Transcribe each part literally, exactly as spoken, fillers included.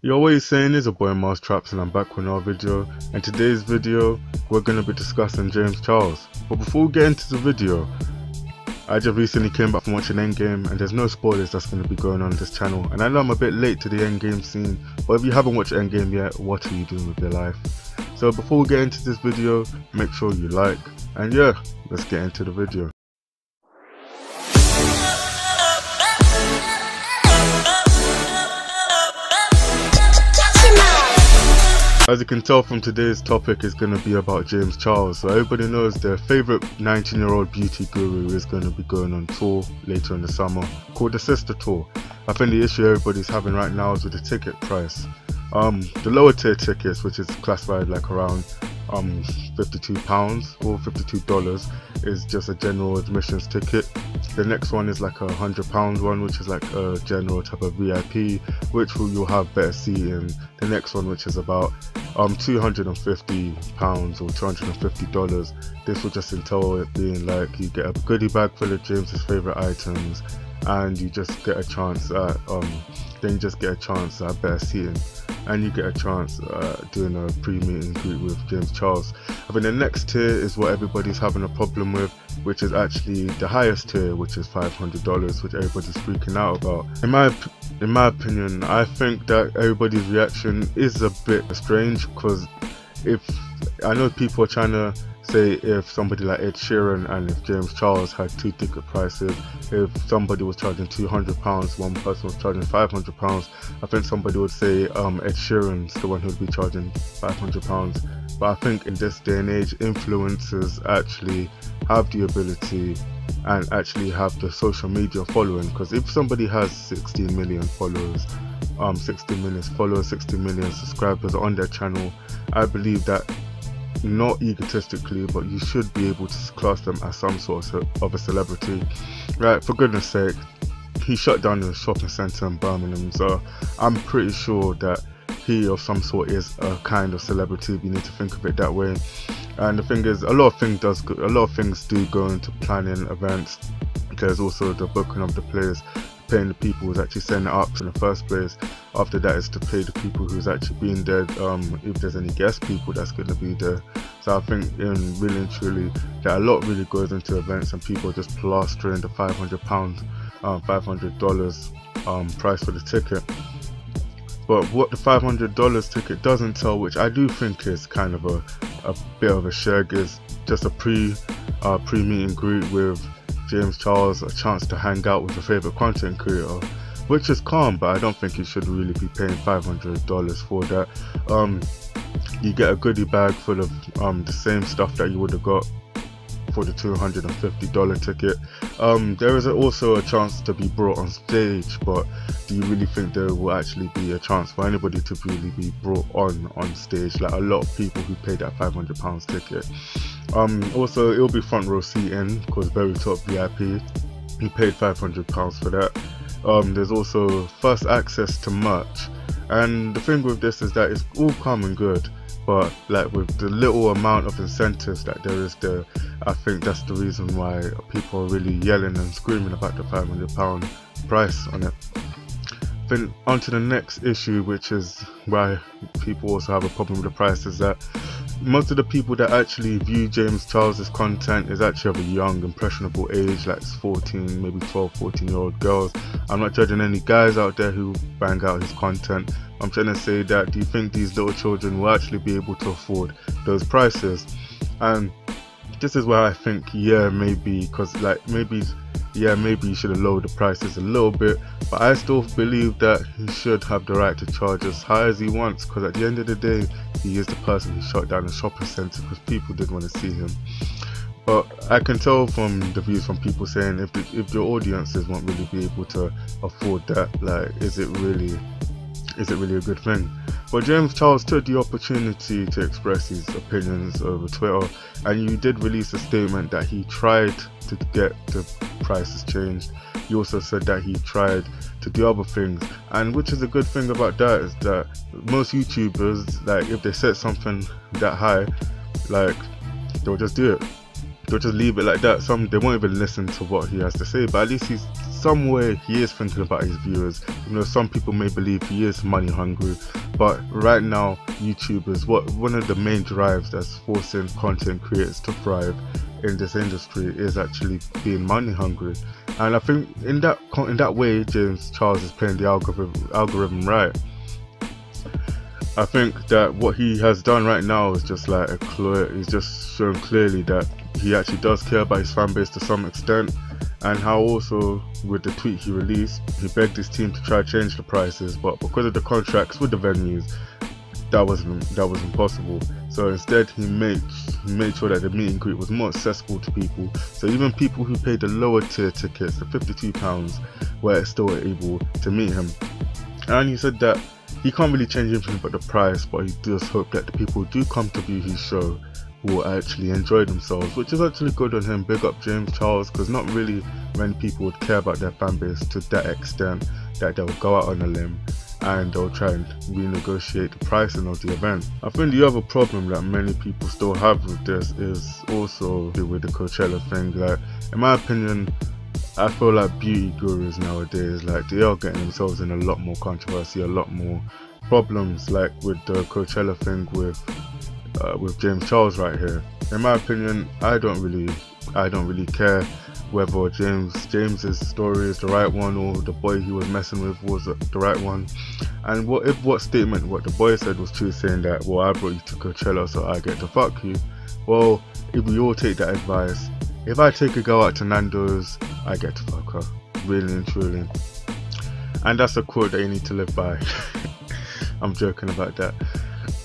Yo, what you saying? Is your boy Marz Trapz, and I'm back with another video. And today's video, we're going to be discussing James Charles. But before we get into the video, I just recently came back from watching Endgame, and there's no spoilers that's going to be going on this channel. And I know I'm a bit late to the Endgame scene, but if you haven't watched Endgame yet, what are you doing with your life? So before we get into this video, make sure you like, and yeah, let's get into the video. As you can tell from today's topic, is going to be about James Charles. So everybody knows their favourite nineteen year old beauty guru is going to be going on tour later in the summer, called the Sister Tour. I think the issue everybody's having right now is with the ticket price. Um, the lower tier tickets, which is classified like around um, fifty-two pounds or fifty-two dollars, is just a general admissions ticket. The next one is like a one hundred pound one, which is like a general type of V I P, which you'll have better seating. The next one, which is about um two hundred and fifty pounds or two hundred and fifty dollars, this will just entail it being like you get a goodie bag full of James's favorite items, and you just get a chance at um then you just get a chance at better seating, and you get a chance uh, doing a pre-meet and greet with James Charles. I mean, the next tier is what everybody's having a problem with, which is actually the highest tier, which is five hundred dollars, which everybody's freaking out about. In my in my opinion, I think that everybody's reaction is a bit strange, because if I know people are trying to say if somebody like Ed Sheeran and if James Charles had two ticket prices, if somebody was charging two hundred pounds, one person was charging five hundred pounds, I think somebody would say um, Ed Sheeran's the one who would be charging five hundred pounds. But I think in this day and age, influencers actually have the ability and actually have the social media following, because if somebody has sixteen million followers, um, sixteen million followers, sixteen million subscribers on their channel, I believe that, not egotistically, but you should be able to class them as some sort of a celebrity. Right, for goodness sake, he shut down the shopping centre in Birmingham, so I'm pretty sure that he of some sort is a kind of celebrity, if you need to think of it that way. And the thing is, a lot of things does a lot of things do go into planning events. There's also the booking of the players, paying the people who's actually setting it up in the first place. After that is to pay the people who's actually been there, um, if there's any guest people that's going to be there. So I think in really and truly that a lot really goes into events, and people are just plastering the five hundred pounds, um, five hundred dollars um, price for the ticket. But what the five hundred dollars ticket doesn't tell, which I do think is kind of a, a bit of a shag, is just a pre, uh, pre-meet and greet with James Charles, a chance to hang out with your favourite content creator, which is calm, but I don't think you should really be paying five hundred dollars for that. Um, you get a goodie bag full of um, the same stuff that you would have got for the two hundred and fifty dollar ticket. Um, there is also a chance to be brought on stage, but do you really think there will actually be a chance for anybody to really be brought on on stage, like a lot of people who paid that five hundred pounds ticket? Um, also, it'll be front row seating, because very top V I P, you paid five hundred pounds for that. Um, there's also first access to merch, and the thing with this is that it's all calm and good, but like with the little amount of incentives that there is there, I think that's the reason why people are really yelling and screaming about the five hundred pound price on it. Then on to the next issue, which is why people also have a problem with the price, is that most of the people that actually view James Charles's content is actually of a young, impressionable age, like fourteen, maybe twelve, fourteen year old girls. I'm not judging any guys out there who bang out his content. I'm trying to say that, do you think these little children will actually be able to afford those prices? And this is where I think, yeah, maybe, because like maybe, yeah, maybe you should have lowered the prices a little bit, but I still believe that he should have the right to charge as high as he wants, because at the end of the day, he is the person who shut down the shopping centre because people didn't want to see him. But I can tell from the views from people saying, if the, if your audiences won't really be able to afford that, like, is it really, is it really a good thing? But James Charles took the opportunity to express his opinions over Twitter, and he did release a statement that he tried to get the prices changed. He also said that he tried to do other things, and which is a good thing about that, is that most YouTubers, like if they set something that high, like they'll just do it, they'll just leave it like that. Some they won't even listen to what he has to say, but at least he's somewhere he is thinking about his viewers. You know, some people may believe he is money hungry, but right now YouTubers, what one of the main drives that's forcing content creators to thrive in this industry is actually being money hungry. And I think in that in that way James Charles is playing the algorithm algorithm right. I think that what he has done right now is just like a clear, he's just shown clearly that he actually does care about his fan base to some extent, and how also with the tweet he released, he begged his team to try to change the prices, but because of the contracts with the venues, that wasn't that was impossible. So instead, he made he made sure that the meet and greet was more accessible to people. So even people who paid the lower tier tickets, the fifty-two pounds, were still able to meet him. And he said that he can't really change anything but the price, but he does hope that the people who do come to view his show will actually enjoy themselves, which is actually good on him. Big up James Charles, because not really many people would care about their fan base to that extent that they'll go out on a limb and they'll try and renegotiate the pricing of the event. I think the other problem that many people still have with this is also with the Coachella thing. Like, in my opinion, I feel like beauty gurus nowadays, like, they are getting themselves in a lot more controversy, a lot more problems, like with the Coachella thing with uh, with James Charles right here. In my opinion, I don't really I don't really care whether James James's story is the right one or the boy he was messing with was the right one. And what if what statement what the boy said was true, saying that, well, I brought you to Coachella so I get to fuck you. Well, if we all take that advice, if I take a girl out to Nando's, I get to fuck her, really and truly. And that's a quote that you need to live by. I'm joking about that.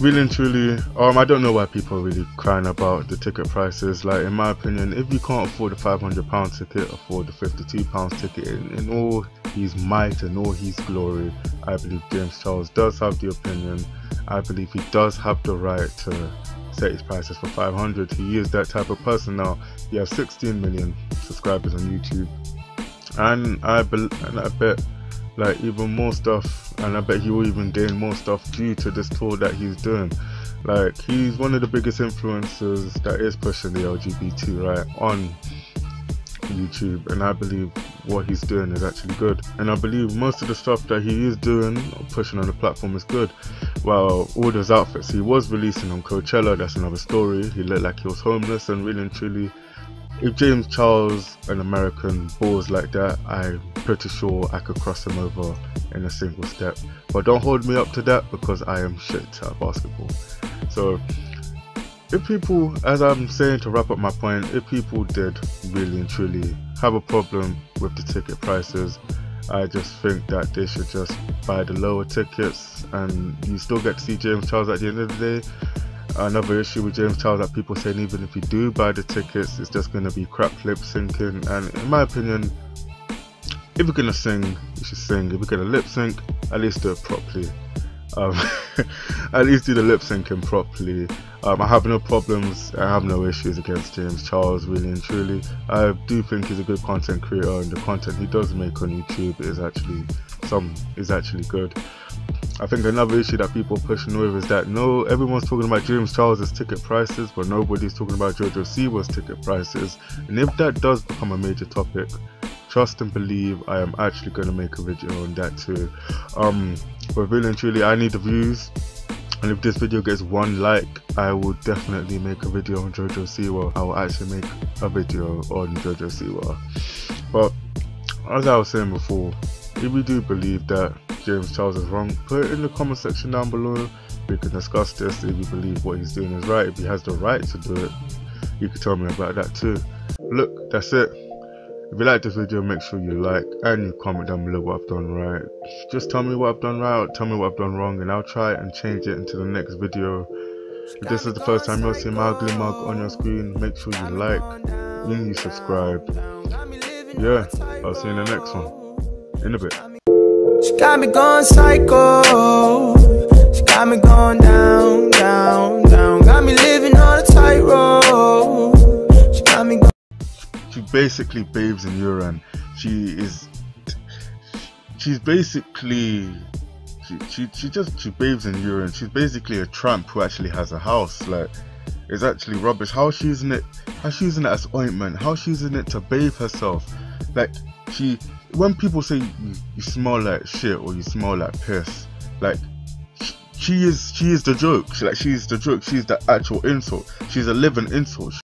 Really and truly, um, I don't know why people are really crying about the ticket prices. Like, in my opinion, if you can't afford the five hundred pound ticket, afford the fifty-two pound ticket. In, in all his might and all his glory, I believe James Charles does have the opinion. I believe he does have the right to set his prices for five hundred. He is that type of person now. He has sixteen million subscribers on YouTube, and I, be and I bet like even more stuff, and I bet he will even gain more stuff due to this tour that he's doing. Like, he's one of the biggest influencers that is pushing the L G B T right on YouTube, and I believe what he's doing is actually good, and I believe most of the stuff that he is doing, pushing on the platform, is good. Well, all those outfits he was releasing on Coachella, that's another story. He looked like he was homeless, and really and truly, if James Charles, an American, balls like that, I'm pretty sure I could cross him over in a single step. But don't hold me up to that, because I am shit at basketball. So if people, as I'm saying to wrap up my point, if people did really and truly have a problem with the ticket prices, I just think that they should just buy the lower tickets, and you still get to see James Charles at the end of the day. Another issue with James Charles that people saying, even if you do buy the tickets, it's just going to be crap lip syncing. And in my opinion, if you're going to sing, you should sing. If you're going to lip sync, at least do it properly. Um, at least do the lip syncing properly. Um, I have no problems, I have no issues against James Charles, really and truly. I do think he's a good content creator, and the content he does make on YouTube is actually some is actually good. I think another issue that people are pushing with is that no, everyone's talking about James Charles's ticket prices, but nobody's talking about JoJo Siwa's ticket prices. And if that does become a major topic, trust and believe, I am actually going to make a video on that too. Um, but really and truly, I need the views. And if this video gets one like, I will definitely make a video on JoJo Siwa. I will actually make a video on JoJo Siwa. But as I was saying before, if we do believe that James Charles is wrong, put it in the comment section down below. We can discuss this. If you believe what he's doing is right, if he has the right to do it, you can tell me about that too. Look, that's it. If you like this video, make sure you like and you comment down below what I've done right. Just tell me what I've done right, or tell me what I've done wrong, and I'll try and change it into the next video. If this is the first time you're seeing my ugly mug on your screen, make sure you like and you subscribe. Yeah, I'll see you in the next one. In a bit. She got me going psycho. She got me going down, down, down. Got me living on a tightrope. She basically bathes in urine. She is she's basically she, she she just she bathes in urine. She's basically a tramp who actually has a house. Like, it's actually rubbish. How she's using it how she's using it as ointment, how she's using it to bathe herself. Like, she when people say you, you smell like shit or you smell like piss, like she is she is the joke. She, like she's the joke. She's the actual insult. She's a living insult.